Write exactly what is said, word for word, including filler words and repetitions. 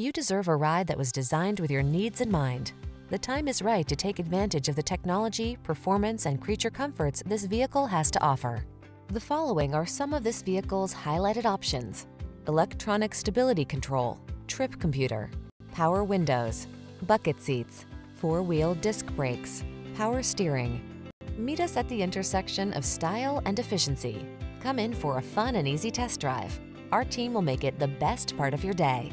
You deserve a ride that was designed with your needs in mind. The time is right to take advantage of the technology, performance, and creature comforts this vehicle has to offer. The following are some of this vehicle's highlighted options: electronic stability control, trip computer, power windows, bucket seats, four-wheel disc brakes, power steering. Meet us at the intersection of style and efficiency. Come in for a fun and easy test drive. Our team will make it the best part of your day.